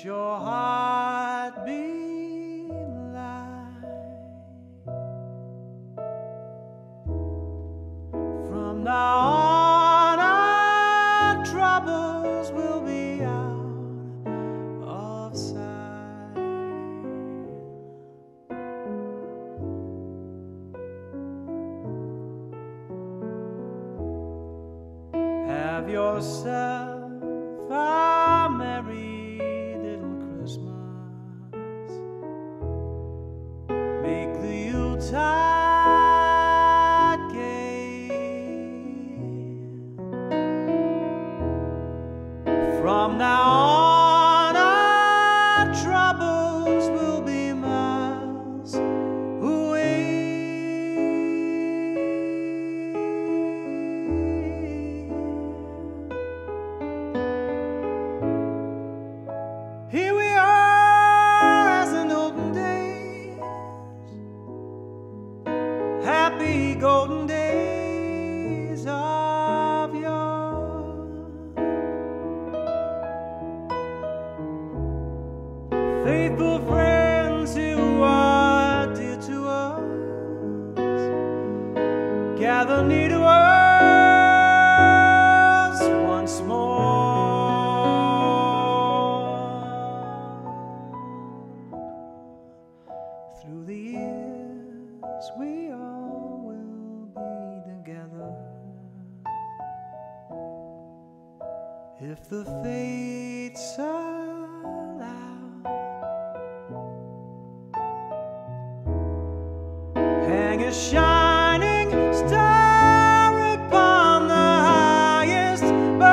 Let your heart be light. From now on, our troubles will be out of sight. Have yourself a merry Yuletide gay. From now on, our troubles will be miles away. Here we are, happy golden days of yore. Faithful friends who are dear to us gather near to us once more. Through the years we are if the fates allow. Hang a shining star upon the highest bough,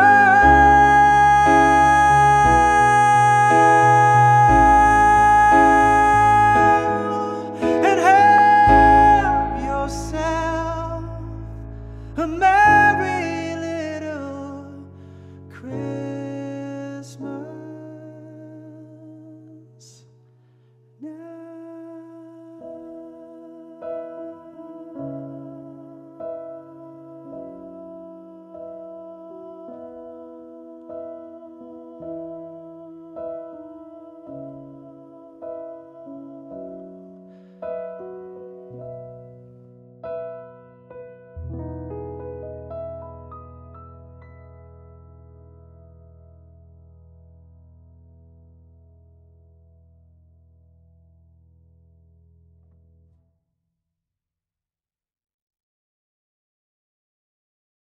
and have yourself a man.